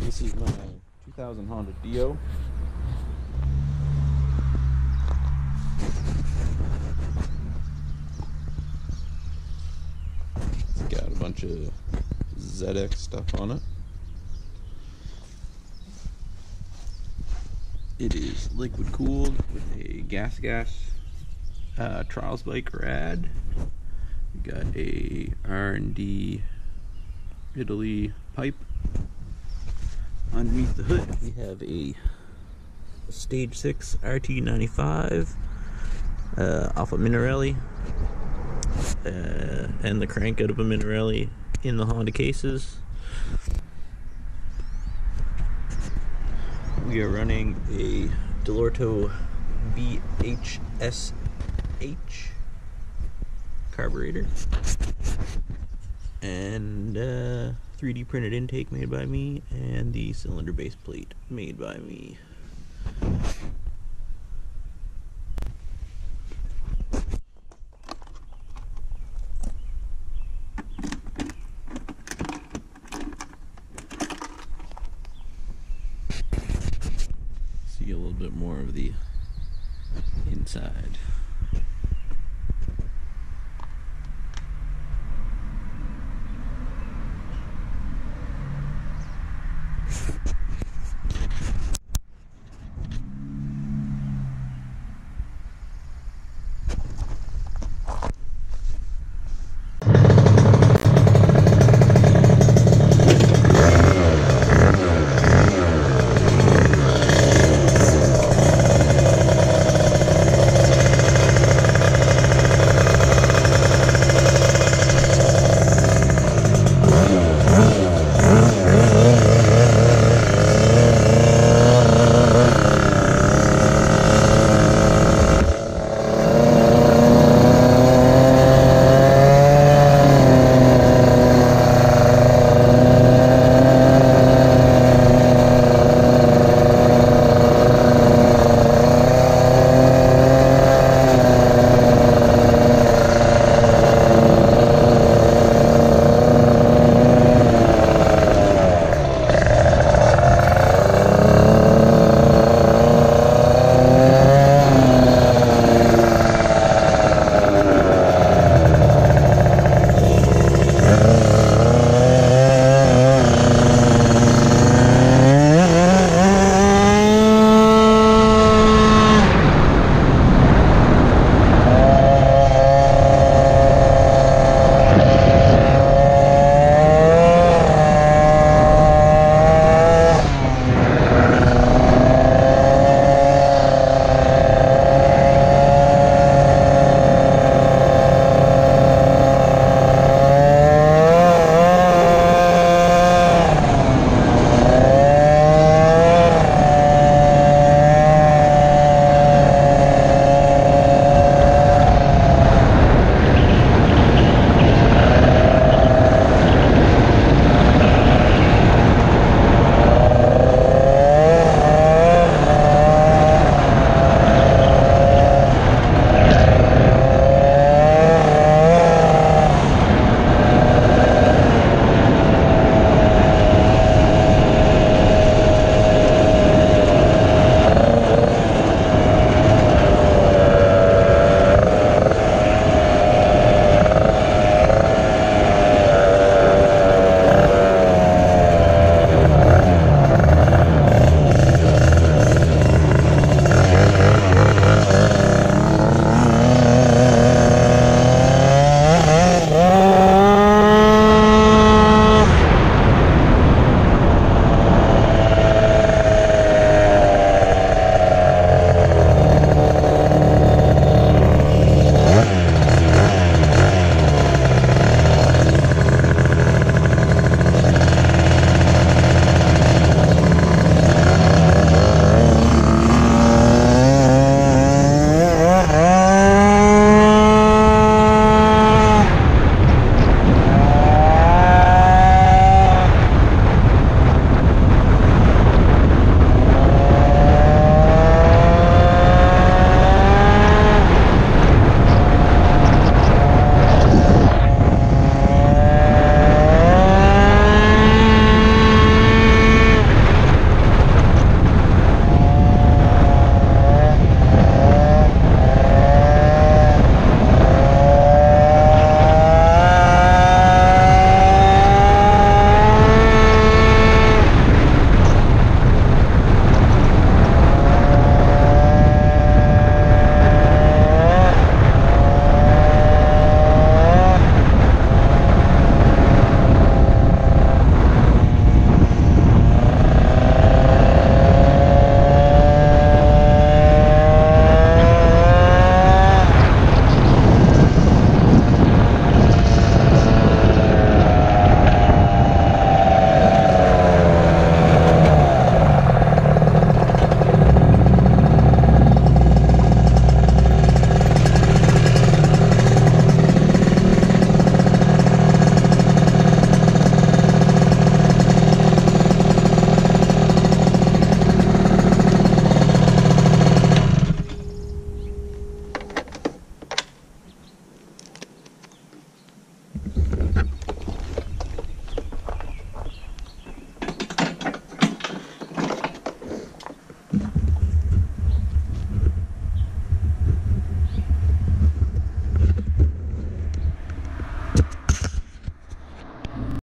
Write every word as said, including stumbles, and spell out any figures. This is my two thousand Honda Dio. It's got a bunch of Z X stuff on it. It is liquid cooled with a Gas Gas uh, trials bike rad. We got a R and D Italy pipe. Underneath the hood we have a Stage six R T ninety-five uh, off a Minarelli, uh, and the crank out of a Minarelli in the Honda cases. We are running a Dellorto V H S H carburetor and uh, three D printed intake made by me, and the cylinder base plate made by me. See a little bit more of the inside.